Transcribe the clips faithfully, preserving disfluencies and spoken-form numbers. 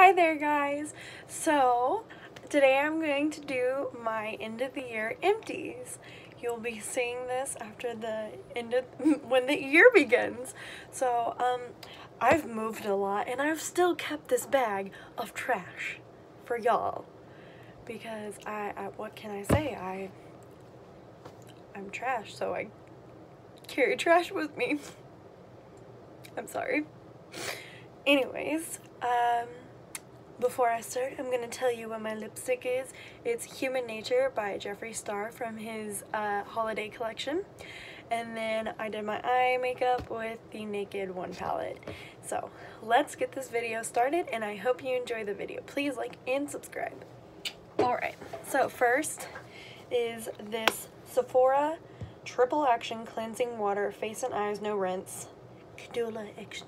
Hi there guys! So today I'm going to do my end of the year empties. You'll be seeing this after the end of when the year begins. So um, I've moved a lot and I've still kept this bag of trash for y'all because I, I what can I say? I I'm trash, so I carry trash with me. I'm sorry. Anyways, um. Before I start, I'm going to tell you what my lipstick is. It's Human Nature by Jeffree Star from his uh, holiday collection. And then I did my eye makeup with the Naked One palette. So let's get this video started and I hope you enjoy the video. Please like and subscribe. Alright, so first is this Sephora Triple Action Cleansing Water Face and Eyes No Rinse Calendula, ex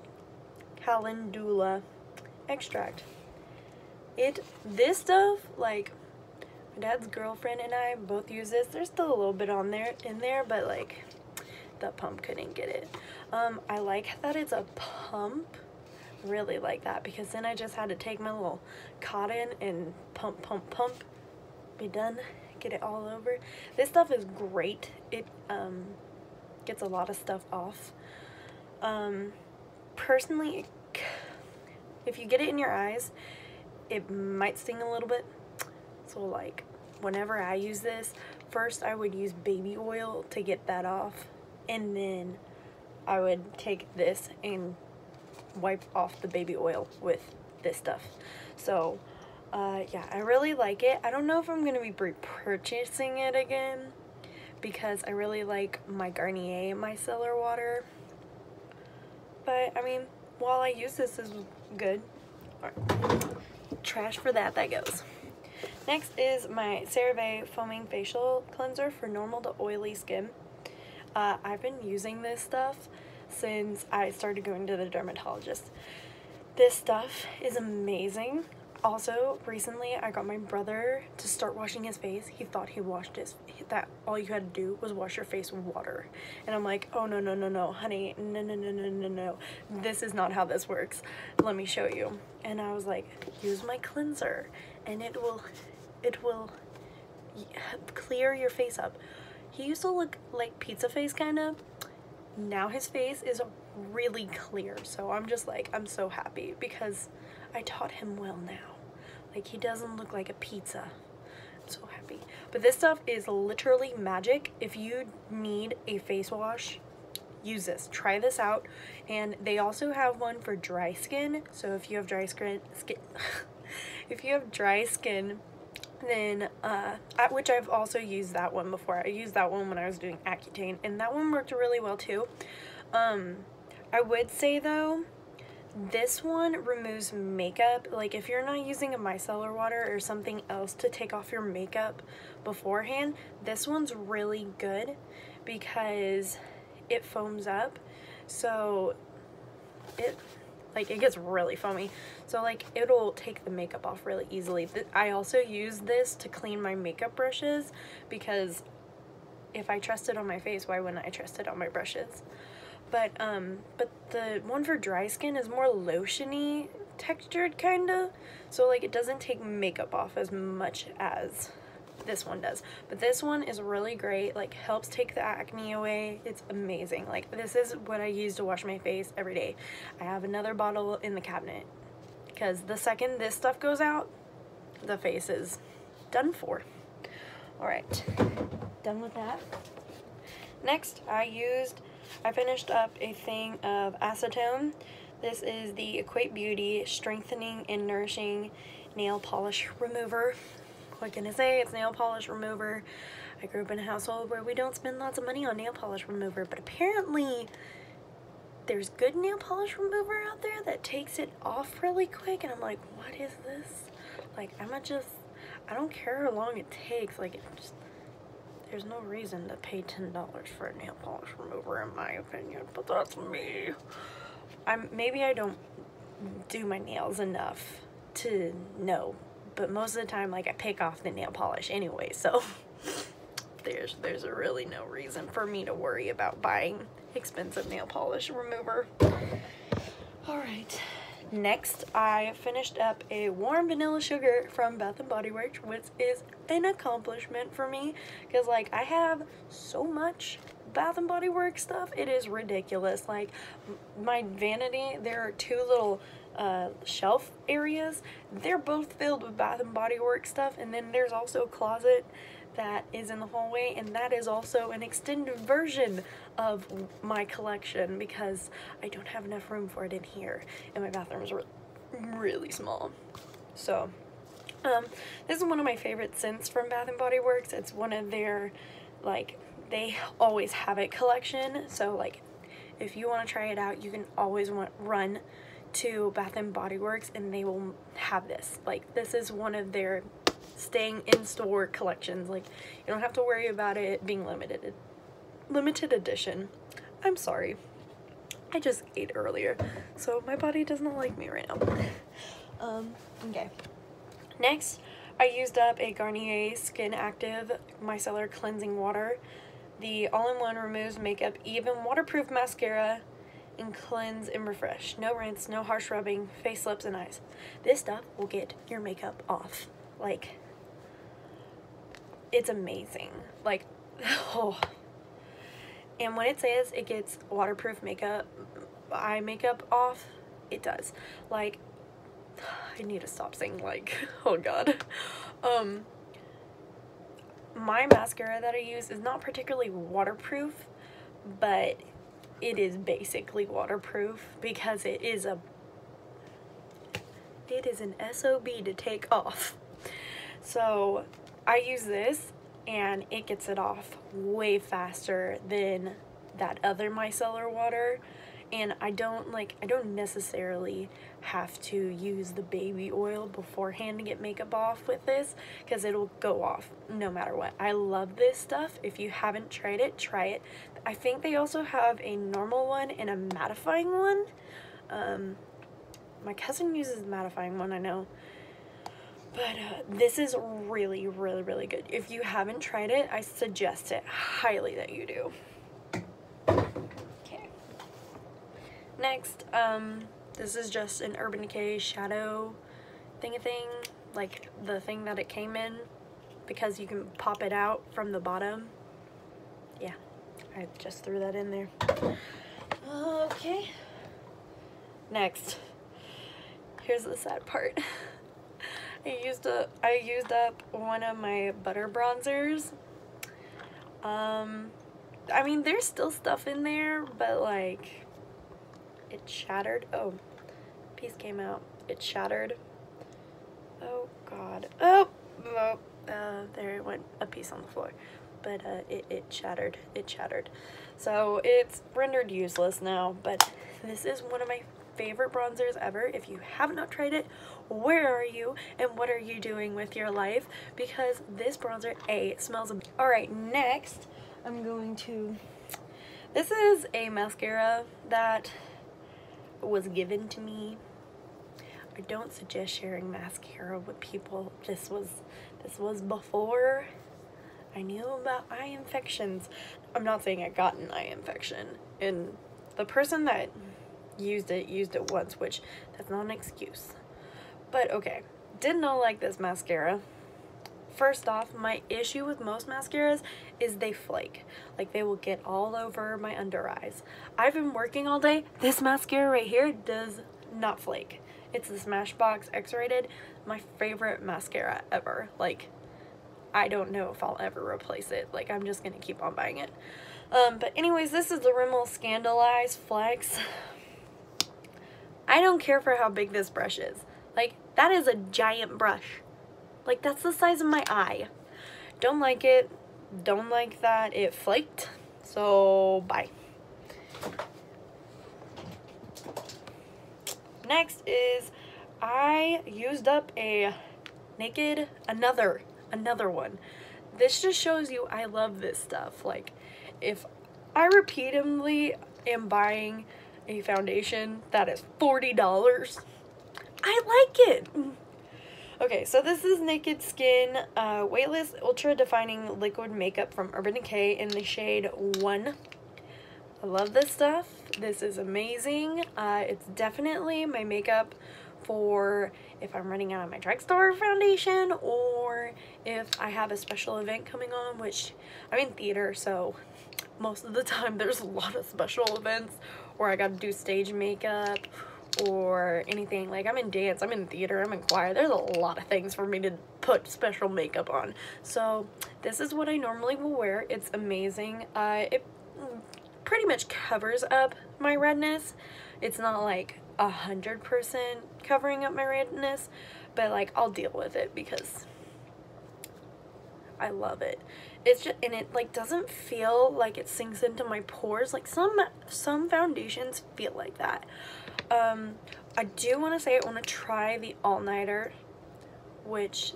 Calendula Extract. It, this stuff, like, my dad's girlfriend and I both use this. There's still a little bit on there, in there, but, like, the pump couldn't get it. Um, I like that it's a pump. Really like that, because then I just had to take my little cotton and pump, pump, pump, be done, get it all over. This stuff is great. It, um, gets a lot of stuff off. Um, personally, if you get it in your eyes, it might sting a little bit, so like whenever I use this, first I would use baby oil to get that off, and then I would take this and wipe off the baby oil with this stuff. So uh, yeah, I really like it. I don't know if I'm going to be repurchasing it again because I really like my Garnier micellar water, but I mean, while I use this, this is good. All right. Trash for that, that goes. Next is my CeraVe Foaming Facial Cleanser for normal to oily skin. Uh, I've been using this stuff since I started going to the dermatologist. This stuff is amazing. Also, recently I got my brother to start washing his face. He thought he washed his, that all you had to do was wash your face with water. And I'm like, oh no, no, no, no, honey, no, no, no, no, no, no. This is not how this works. Let me show you. And I was like, use my cleanser and it will, it will clear your face up. He used to look like pizza face kind of. Now his face is really clear. So I'm just like, I'm so happy because I taught him well now. Like, he doesn't look like a pizza. I'm so happy. But this stuff is literally magic. If you need a face wash, use this. Try this out. And they also have one for dry skin. So if you have dry skin, skin if you have dry skin, then uh, at which I've also used that one before. I used that one when I was doing Accutane, and that one worked really well too. Um, I would say though, this one removes makeup. Like if you're not using a micellar water or something else to take off your makeup beforehand, this one's really good because it foams up. So it like it gets really foamy. So like it'll take the makeup off really easily. I also use this to clean my makeup brushes because if I trust it on my face, why wouldn't I trust it on my brushes? But um, but the one for dry skin is more lotiony textured kind of, so like it doesn't take makeup off as much as this one does. But this one is really great, like helps take the acne away. It's amazing. Like this is what I use to wash my face every day. I have another bottle in the cabinet because the second this stuff goes out, the face is done for. All right, done with that. Next, I used. I finished up a thing of acetone. This is the Equate Beauty Strengthening and Nourishing Nail Polish Remover. What can I say? It's nail polish remover. I grew up in a household where we don't spend lots of money on nail polish remover, but apparently there's good nail polish remover out there that takes it off really quick, and I'm like, what is this? Like, I'm not just, I don't care how long it takes. Like, it just, there's no reason to pay ten dollars for a nail polish remover in my opinion, but that's me. I'm, maybe I don't do my nails enough to know, but most of the time, like, I pick off the nail polish anyway, so there's, there's really no reason for me to worry about buying expensive nail polish remover. All right, Next, I finished up a warm vanilla sugar from Bath and Body Works, which is an accomplishment for me because, like, I have so much Bath and Body Works stuff. It is ridiculous. Like, my vanity, there are two little uh, shelf areas. They're both filled with Bath and Body Works stuff, and then there's also a closet that is in the hallway, and that is also an extended version of my collection because I don't have enough room for it in here, and my bathroom is re really small. So um this is one of my favorite scents from Bath and Body Works. It's one of their, like, they always have it collection, so like if you want to try it out, you can always want run to Bath and Body Works and they will have this. Like, this is one of their staying in store collections. Like, you don't have to worry about it being limited limited edition. I'm sorry, I just ate earlier, so my body does not like me right now. Um okay, next I used up a Garnier Skin Active Micellar Cleansing Water. The all-in-one removes makeup even waterproof mascara and cleanse and refresh. No rinse, no harsh rubbing, face, lips, and eyes. This stuff will get your makeup off. Like, it's amazing. Like, oh. And when it says it gets waterproof makeup, eye makeup off, it does. Like, I need to stop saying like, oh god. Um, my mascara that I use is not particularly waterproof, but it is basically waterproof because it is a, it is an S O B to take off. So I use this and it gets it off way faster than that other micellar water, and I don't like I don't necessarily have to use the baby oil beforehand to get makeup off with this because it'll go off no matter what. I love this stuff. If you haven't tried it, try it. I think they also have a normal one and a mattifying one. Um, my cousin uses the mattifying one, I know. But uh, this is really, really, really good. If you haven't tried it, I suggest it highly that you do. Okay. Next, um, this is just an Urban Decay shadow thing-a-thing, like the thing that it came in, because you can pop it out from the bottom. Yeah, I just threw that in there. Okay. Next. Here's the sad part. I used up I used up one of my butter bronzers. Um, I mean, there's still stuff in there, but like, it shattered. Oh, piece came out. It shattered. Oh God. Oh, oh. Uh, there it went, a piece on the floor. But uh, it it shattered. It shattered. So it's rendered useless now. But this is one of my favorite bronzers ever. If you have not tried it, where are you and what are you doing with your life? Because this bronzer, A, smells amazing. Alright, next I'm going to, this is a mascara that was given to me. I don't suggest sharing mascara with people. This was, this was before I knew about eye infections. I'm not saying I got an eye infection, and the person that used it used it once, which that's not an excuse, but okay, did not like this mascara. First off, my issue with most mascaras is they flake. Like, they will get all over my under eyes. I've been working all day. This mascara right here does not flake. It's the Smashbox X-rated, my favorite mascara ever. Like, I don't know if I'll ever replace it. Like, I'm just gonna keep on buying it. Um, but anyways, this is the Rimmel Scandaleyes Flex. I don't care for how big this brush is. Like, that is a giant brush. Like, that's the size of my eye. Don't like it. Don't like that it flaked. So, bye. Next is, I used up a Naked, another, another one. This just shows you I love this stuff. Like, if I repeatedly am buying a foundation that is forty dollars, I like it. Okay, so this is Naked Skin uh, Weightless Ultra Defining Liquid Makeup from Urban Decay in the shade one. I love this stuff. This is amazing. Uh, it's definitely my makeup for if I'm running out of my drugstore foundation or if I have a special event coming on, which I'm in theater, so most of the time there's a lot of special events where I gotta do stage makeup or anything. Like, I'm in dance, I'm in theater, I'm in choir. There's a lot of things for me to put special makeup on. So this is what I normally will wear. It's amazing. Uh, it pretty much covers up my redness. It's not like a hundred percent covering up my redness, but like I'll deal with it because I love it. It's just, and it like doesn't feel like it sinks into my pores. Like some some foundations feel like that. Um, I do want to say I want to try the All Nighter, which,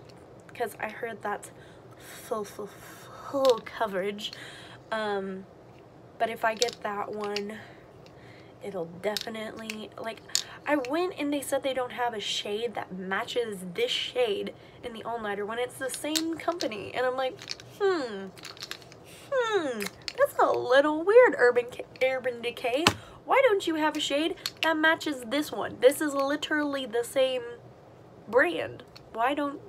because I heard that's full, full, full coverage. Um, but if I get that one, it'll definitely, like, I went and they said they don't have a shade that matches this shade in the All Nighter when it's the same company. And I'm like, hmm, hmm, that's a little weird, Urban, Urban Decay. Why don't you have a shade that matches this one? This is literally the same brand. Why don't...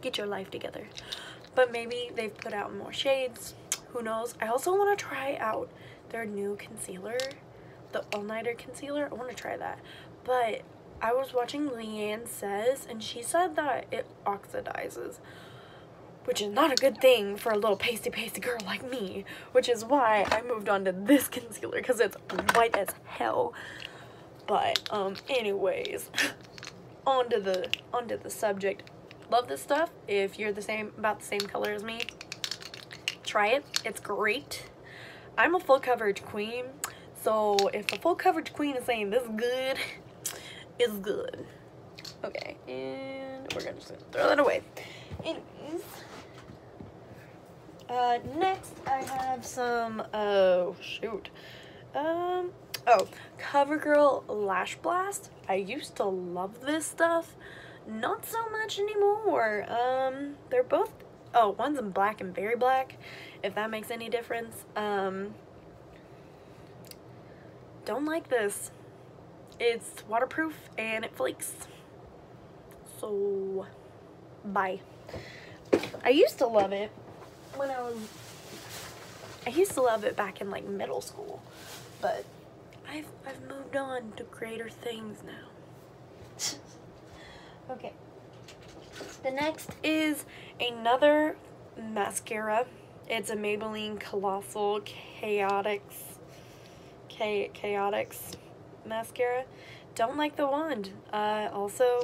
Get your life together. But maybe they've put out more shades. Who knows? I also want to try out their new concealer. The All Nighter concealer. I want to try that. But I was watching Leanne Says, and she said that it oxidizes, which is not a good thing for a little pasty pasty girl like me, which is why I moved on to this concealer, because it's white as hell. But um anyways, onto the onto the subject. Love this stuff. If you're the same about the same color as me, try it. It's great. I'm a full coverage queen, so if a full coverage queen is saying this is good, it's good. Okay, and we're gonna just throw that away. Anyways. Uh, next I have some, oh shoot, um, oh, CoverGirl Lash Blast. I used to love this stuff, not so much anymore. Um, they're both, oh, one's in black and very black, if that makes any difference. Um, don't like this. It's waterproof and it flakes, so bye. I used to love it. When I was, I used to love it back in like middle school, but I've, I've moved on to greater things now. Okay, the next is another mascara. It's a Maybelline Colossal Chaotix, K Chaotix mascara. Don't like the wand. Uh, also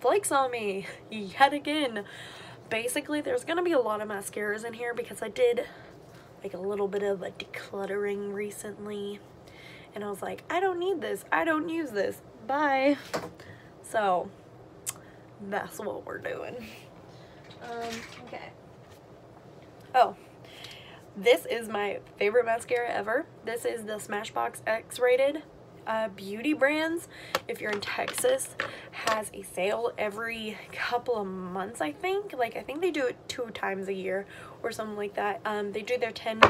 flakes on me yet again. Basically, there's gonna be a lot of mascaras in here because I did like a little bit of a decluttering recently, and I was like, I don't need this, I don't use this, bye. So that's what we're doing. Um okay, oh, this is my favorite mascara ever. This is the Smashbox X-rated. Uh, Beauty Brands, if you're in Texas, has a sale every couple of months, I think. Like, I think they do it two times a year or something like that. Um, they do their ten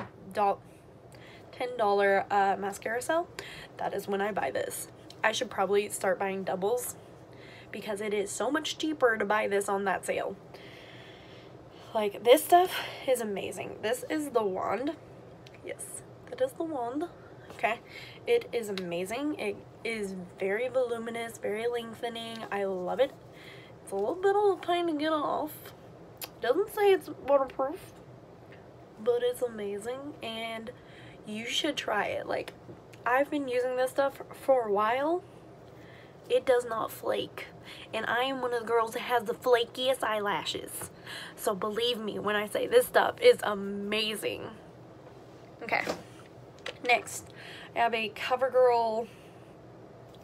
dollar uh, mascara sale. That is when I buy this. I should probably start buying doubles because it is so much cheaper to buy this on that sale. Like, this stuff is amazing. This is the wand. Yes, that is the wand. Okay, it is amazing. It is very voluminous, very lengthening. I love it. It's a little bit of a pain to get off. Doesn't say it's waterproof, but it's amazing and you should try it. Like, I've been using this stuff for a while. It does not flake, and I am one of the girls that has the flakiest eyelashes, so believe me when I say this stuff is amazing. Okay, next, I have a CoverGirl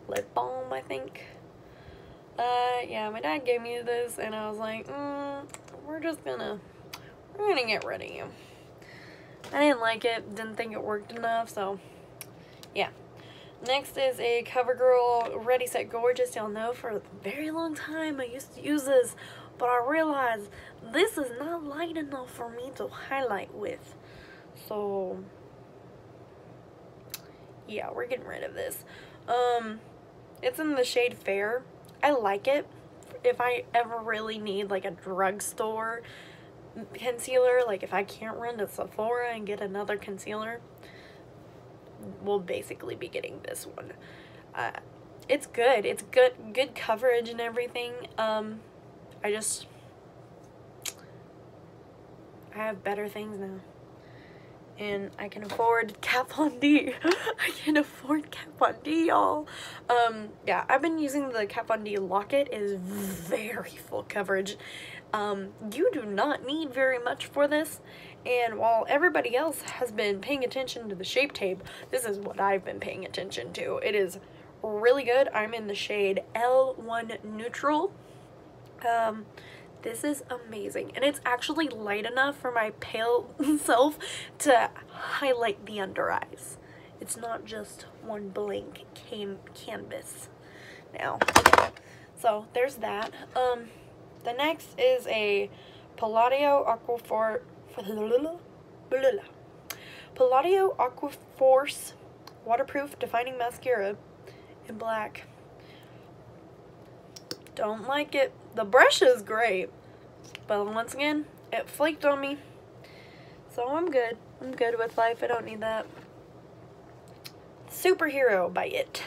lip balm, I think. Uh, yeah, my dad gave me this, and I was like, mm, we're just gonna, we're gonna get rid of you. I didn't like it, didn't think it worked enough, so, yeah. Next is a CoverGirl Ready, Set, Gorgeous. Y'all know for a very long time I used to use this, but I realized this is not light enough for me to highlight with. So yeah, we're getting rid of this. Um it's in the shade Fair. I like it. If I ever really need like a drugstore concealer, like if I can't run to Sephora and get another concealer, we'll basically be getting this one. Uh, it's good. It's good good coverage and everything. Um, I just, I have better things now. And I can afford Kat Von D. I can afford Kat Von D, y'all. Um, yeah, I've been using the Kat Von D Lock It. It is very full coverage. Um, you do not need very much for this. And while everybody else has been paying attention to the shape tape, this is what I've been paying attention to. It is really good. I'm in the shade L one Neutral. Um... This is amazing, and it's actually light enough for my pale self to highlight the under eyes. It's not just one blank cam canvas now. Okay. So there's that. Um, the next is a Palladio Aquaforce Palladio Aquaforce Waterproof Defining Mascara in black. Don't like it. The brush is great, but once again, it flaked on me. So I'm good. I'm good with life. I don't need that. Superhero by It.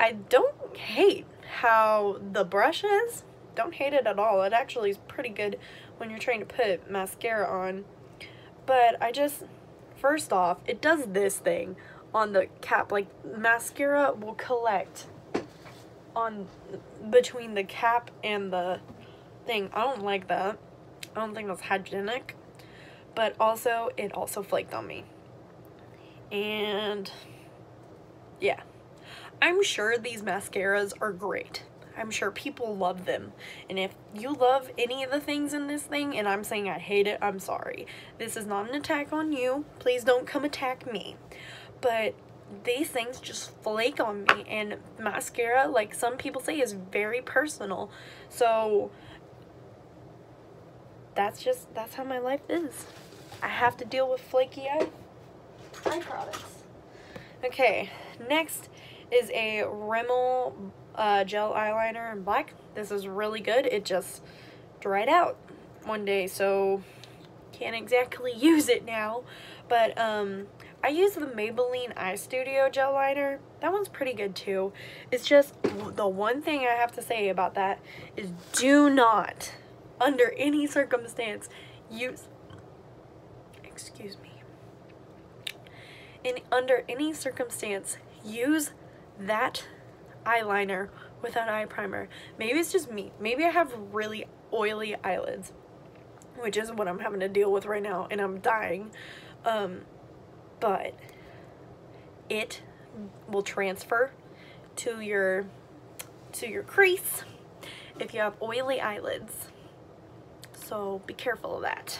I don't hate how the brush is. Don't hate it at all. It actually is pretty good when you're trying to put mascara on. But I just, first off, it does this thing on the cap. Like, mascara will collect on between the cap and the thing. I don't like that. I don't think that's hygienic, but also it also flaked on me. And yeah, I'm sure these mascaras are great. I'm sure people love them, and if you love any of the things in this thing and I'm saying I hate it, I'm sorry. This is not an attack on you. Please don't come attack me. But these things just flake on me, and mascara, like some people say, is very personal. So that's just, that's how my life is. I have to deal with flaky eye, eye products. Okay, next is a Rimmel uh, gel eyeliner in black. This is really good. It just dried out one day, so can't exactly use it now, but um I use the Maybelline Eye Studio gel liner. That one's pretty good too. It's just, the one thing I have to say about that is do not, under any circumstance, use, excuse me, and under any circumstance, use that eyeliner without eye primer. Maybe it's just me. Maybe I have really oily eyelids, which is what I'm having to deal with right now, and I'm dying. Um, But it will transfer to your to your crease if you have oily eyelids. So be careful of that.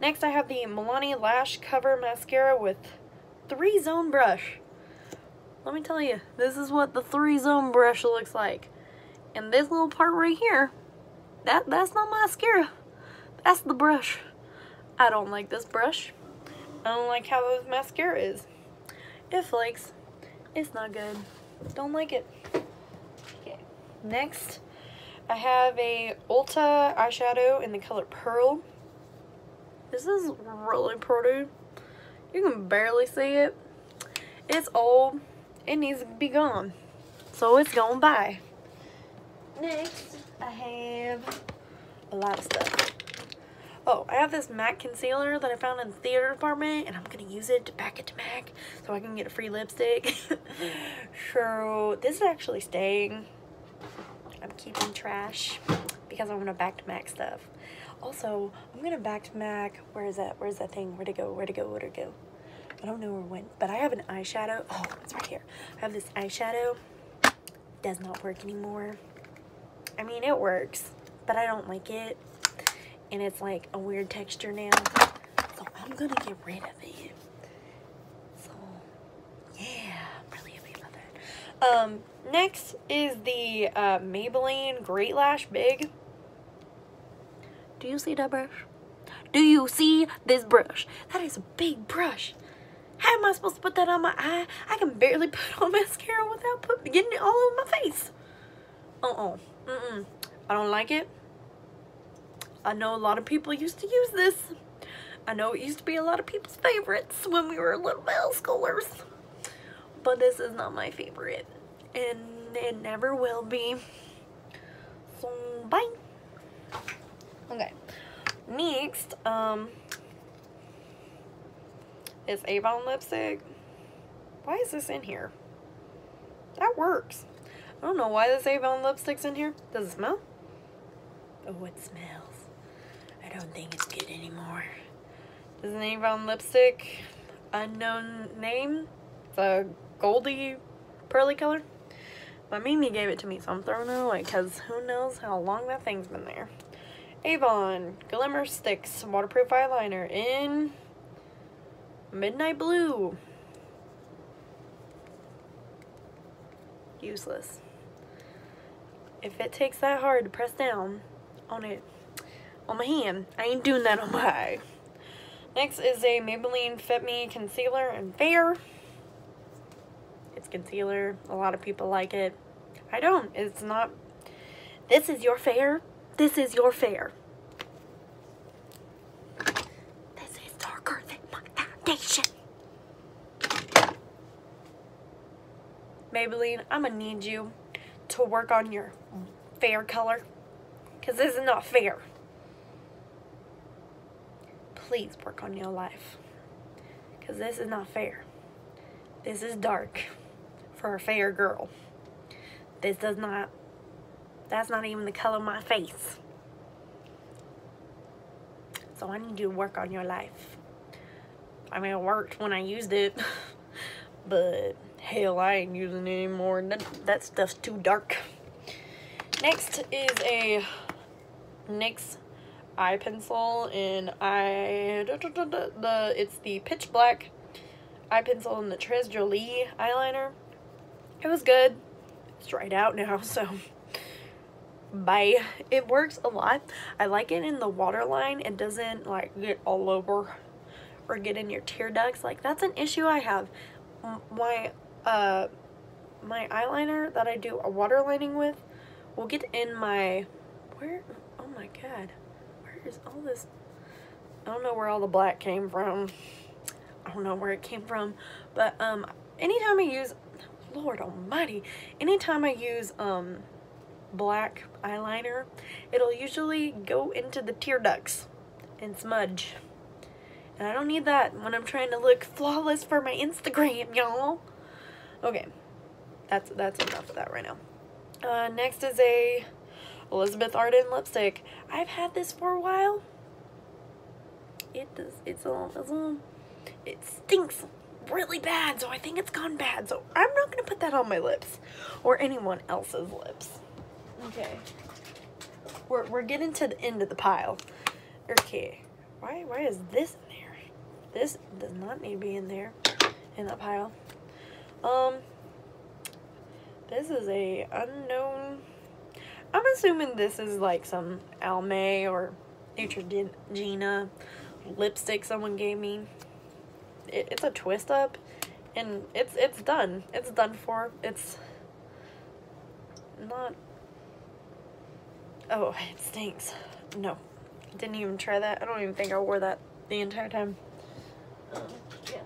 Next, I have the Milani Lash Cover Mascara with three zone brush. Let me tell you, this is what the three zone brush looks like. And this little part right here, that that's not mascara. That's the brush. I don't like this brush. I don't like how this mascara is. It flakes. It's not good. Don't like it. Okay. Next, I have a Ulta eyeshadow in the color Pearl. This is really pretty. You can barely see it. It's old. It needs to be gone. So it's going by. Next, I have a lot of stuff. Oh, I have this MAC concealer that I found in the theater department, and I'm going to use it to pack it to MAC so I can get a free lipstick. So this is actually staying. I'm keeping trash because I want to back to MAC stuff. Also, I'm going to back to MAC. Where is that? Where's that thing? Where'd it go? Where'd it go? Where'd it go? I don't know where it went, but I have an eyeshadow. Oh, it's right here. I have this eyeshadow. Does not work anymore. I mean, it works, but I don't like it. And it's like a weird texture now. So I'm gonna get rid of it. So yeah, I'm really happy about that. Um, next is the uh, Maybelline Great Lash Big. Do you see that brush? Do you see this brush? That is a big brush. How am I supposed to put that on my eye? I can barely put on mascara without put, getting it all over my face. Uh-uh. Mm-mm. I don't like it. I know a lot of people used to use this. I know it used to be a lot of people's favorites when we were little middle schoolers. But this is not my favorite. And it never will be. So, bye. Okay. Next, um... is Avon lipstick. Why is this in here? That works. I don't know why this Avon lipstick's in here. Does it smell? Oh, it smells. I don't think it's good anymore. This is an Avon lipstick. Unknown name. It's a goldy pearly color. My Mimi gave it to me, so I'm throwing it away because who knows how long that thing's been there. Avon Glimmer Sticks waterproof eyeliner in Midnight Blue. Useless. If it takes that hard to press down on it, on my hand, I ain't doing that on my eye. Next is a Maybelline Fit Me Concealer and Fair. It's concealer. A lot of people like it. I don't. It's not. This is your fair. This is your fair. Maybelline, I'm gonna need you to work on your fair color, because this is not fair. Please work on your life, because this is not fair. This is dark for a fair girl. This does not, that's not even the color of my face. So I need you to work on your life. I mean, it worked when I used it, but hell, I ain't using it anymore. That, that stuff's too dark. Next is a N Y X eye pencil, and I da, da, da, da, the it's the Pitch Black eye pencil and the Tres Jolie eyeliner. It was good. It's dried out now, so bye. It works a lot. I like it in the waterline. It doesn't like get all over or get in your tear ducts. Like, that's an issue I have. My uh my eyeliner that I do a waterlining with will get in my where oh my god where is all this? I don't know where all the black came from. I don't know where it came from, but um anytime I use Lord almighty anytime I use um black eyeliner, it'll usually go into the tear ducts and smudge. And I don't need that when I'm trying to look flawless for my Instagram, y'all. Okay. That's that's enough of that right now. Uh, next is a Elizabeth Arden lipstick. I've had this for a while. It does. It's all. It's all. It stinks really bad, so I think it's gone bad. So I'm not going to put that on my lips or anyone else's lips. Okay. We're, we're getting to the end of the pile. Okay. Why, why is this... This does not need to be in there, in that pile. Um, this is a unknown, I'm assuming this is like some Almay or Neutrogena lipstick someone gave me. It, it's a twist up, and it's, it's done. It's done for. It's not, oh, it stinks. No, didn't even try that. I don't even think I wore that the entire time. Yeah.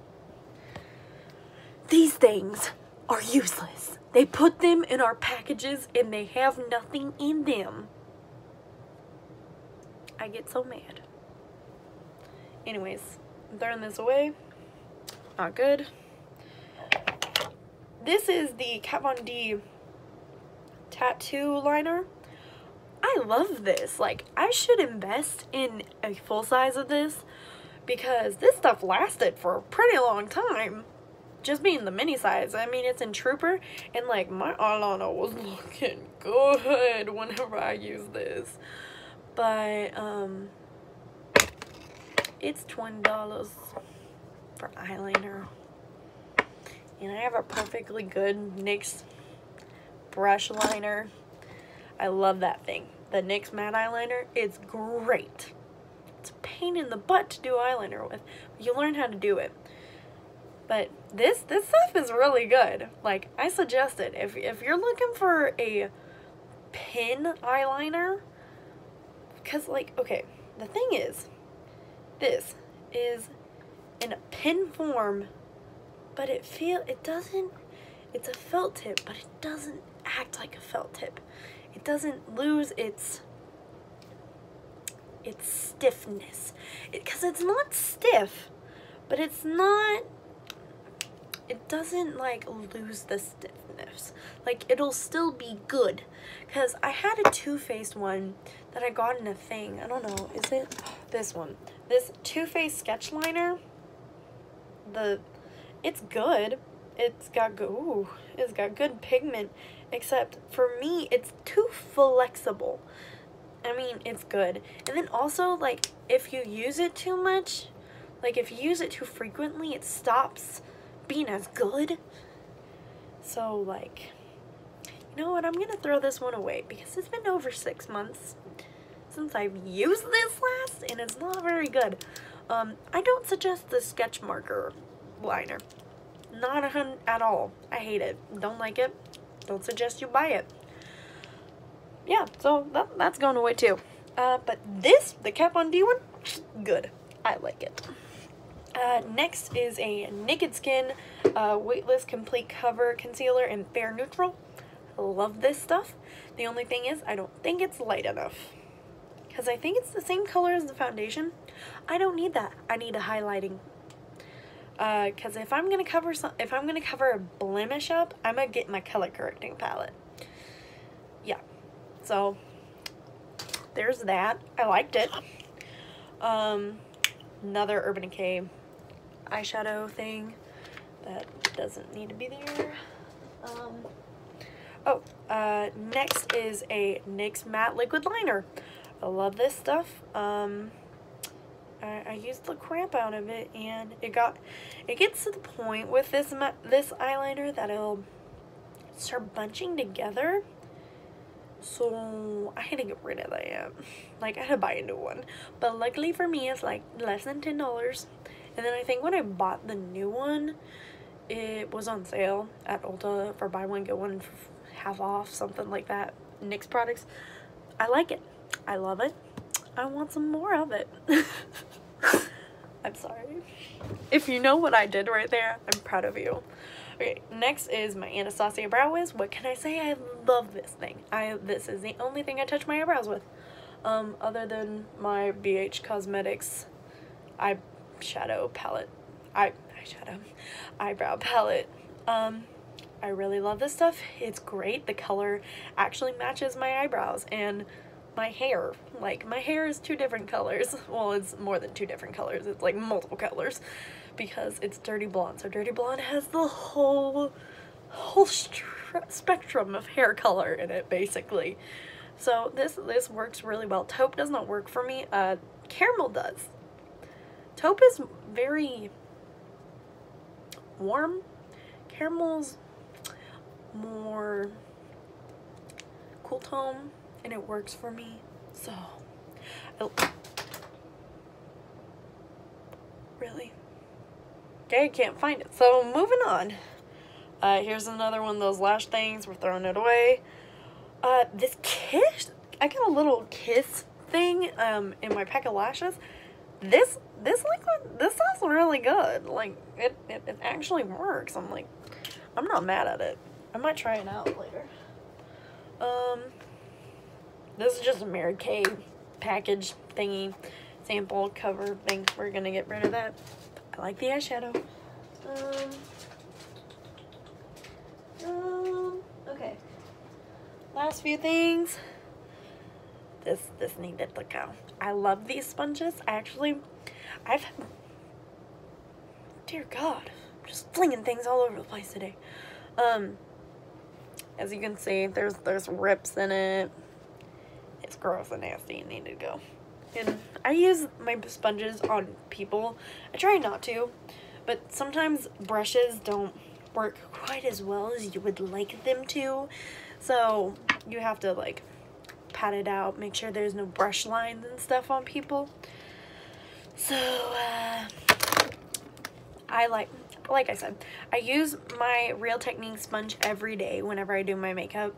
These things are useless. They put them in our packages and they have nothing in them. I get so mad. Anyways, I'm throwing this away. Not good. This is the Kat Von D Tattoo Liner. I love this. Like, I should invest in a full size of this, because this stuff lasted for a pretty long time, just being the mini size. I mean, it's in Trooper, and like my eyeliner was looking good whenever I used this. But um, it's twenty dollars for eyeliner, and I have a perfectly good N Y X brush liner. I love that thing. The N Y X matte eyeliner, it's great. It's a pain. pain in the butt to do eyeliner with. You learn how to do it. But this this stuff is really good. Like, I suggest it. If, if you're looking for a pin eyeliner, because, like, okay, the thing is, this is in a pin form, but it feel, it doesn't, it's a felt tip, but it doesn't act like a felt tip. It doesn't lose its its stiffness, because it, it's not stiff, but it's not, it doesn't like lose the stiffness. Like, it'll still be good, because I had a Too Faced one that I got in a thing. I don't know, is it this one? This Too Faced Sketch Liner, the, it's good. It's got good, ooh, it's got good pigment, except for me, it's too flexible. I mean, it's good. And then also, like, if you use it too much, like, if you use it too frequently, it stops being as good. So, like, you know what? I'm going to throw this one away, because it's been over six months since I've used this last, and it's not very good. Um, I don't suggest the sketch marker liner. Not a hun at all. I hate it. Don't like it. Don't suggest you buy it. Yeah, so that, that's going away too. Uh, but this, the Kat Von D one, good. I like it. Uh, next is a Naked Skin uh, Weightless Complete Cover Concealer in Fair Neutral. I love this stuff. The only thing is, I don't think it's light enough, because I think it's the same color as the foundation. I don't need that. I need a highlighting. Uh, because if I'm gonna cover some, if I'm gonna cover a blemish up, I'm gonna get my color correcting palette. Yeah. So there's that. I liked it. Um, another Urban Decay eyeshadow thing that doesn't need to be there. Um, oh, uh, next is a N Y X Matte Liquid Liner. I love this stuff. Um, I, I used the crap out of it, and it got, it gets to the point with this this eyeliner that it'll start bunching together. So I had to get rid of that. Like, I had to buy a new one. But luckily for me, it's like less than ten dollars. And then I think when I bought the new one, it was on sale at Ulta for buy one, get one half off, something like that. N Y X products. I like it. I love it. I want some more of it. I'm sorry. If you know what I did right there, I'm proud of you. Okay, next is my Anastasia Brow Wiz. What can I say? I love this thing. I this is the only thing I touch my eyebrows with, um, other than my B H Cosmetics eyeshadow palette, eye eyeshadow, eyebrow palette. Um, I really love this stuff. It's great. The color actually matches my eyebrows and my hair. Like, my hair is two different colors. Well, it's more than two different colors. It's like multiple colors, because it's Dirty Blonde. So Dirty Blonde has the whole whole spectrum of hair color in it, basically. So this this works really well. Taupe does not work for me. Uh, caramel does. Taupe is very warm. Caramel's more cool tone, and it works for me. So I'll, really okay, I can't find it. So moving on, uh, here's another one of those lash things. We're throwing it away. Uh, this kiss, I got a little kiss thing um, in my pack of lashes. This this liquid, this stuff's really good. Like, it, it it actually works. I'm like, I'm not mad at it. I might try it out later. Um. This is just a Mary Kay package thingy, sample, cover thing. We're going to get rid of that. I like the eyeshadow. Um, um, okay. Last few things. This, this needed to go. I love these sponges. I actually, I've, dear God, I'm just flinging things all over the place today. Um, as you can see, there's, there's rips in it. It's gross and nasty and need to go. And I use my sponges on people. I try not to, but sometimes brushes don't work quite as well as you would like them to. So you have to like pat it out, make sure there's no brush lines and stuff on people. So uh, I like like I said, I use my Real Techniques sponge every day whenever I do my makeup.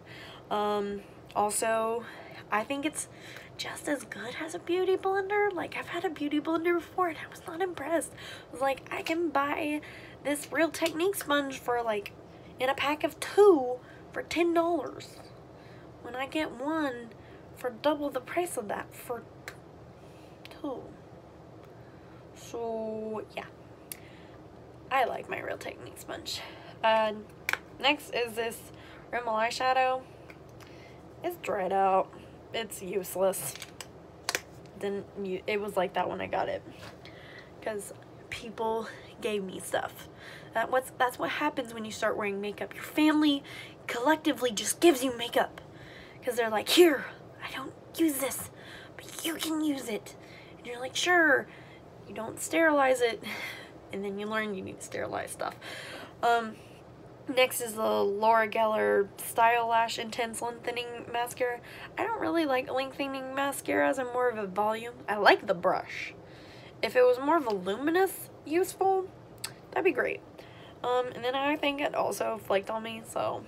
Um, also, I think it's just as good as a Beauty Blender. Like, I've had a Beauty Blender before and I was not impressed. I was like, I can buy this Real Techniques sponge for like in a pack of two for ten dollars when I get one for double the price of that for two. So yeah, I like my Real Techniques sponge. Uh, next is this Rimmel eyeshadow. It's dried out. It's useless. Didn't u it was like that when I got it, because people gave me stuff. That what's that's what happens when you start wearing makeup. Your family collectively just gives you makeup, because they're like, here, I don't use this, but you can use it, and you're like, sure. You don't sterilize it, and then you learn you need to sterilize stuff. Um, next is the Laura Geller Style Lash Intense Lengthening Mascara. I don't really like lengthening mascaras. I'm more of a volume. I like the brush. If it was more voluminous, useful, that'd be great. Um, and then I think it also flaked on me, so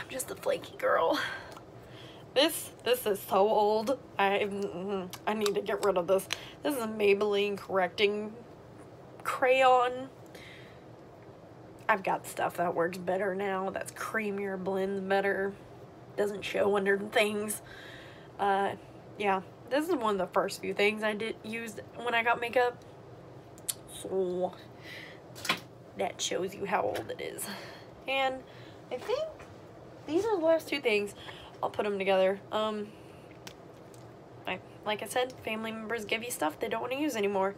I'm just a flaky girl. This, this is so old. I, I need to get rid of this. This is a Maybelline correcting crayon. I've got stuff that works better now. That's creamier, blends better. Doesn't show under things. Uh, yeah, this is one of the first few things I did use when I got makeup. So that shows you how old it is. And I think these are the last two things. I'll put them together. Um, I, like I said, family members give you stuff they don't want to use anymore.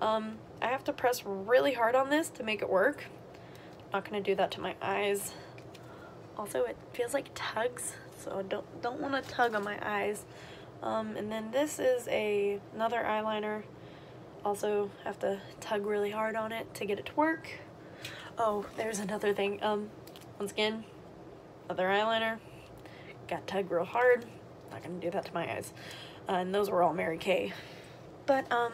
Um, I have to press really hard on this to make it work. I'm not going to do that to my eyes. Also, it feels like tugs, so I don't, don't want to tug on my eyes. Um, and then this is a, another eyeliner. Also, have to tug really hard on it to get it to work. Oh, there's another thing. Um, once again, another eyeliner. Got tugged real hard. Not gonna do that to my eyes. Uh, and those were all Mary Kay. But, um,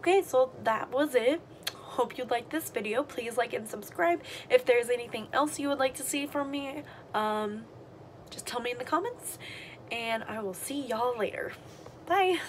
okay, so that was it. Hope you liked this video. Please like and subscribe. If there's anything else you would like to see from me, um, just tell me in the comments. And I will see y'all later. Bye!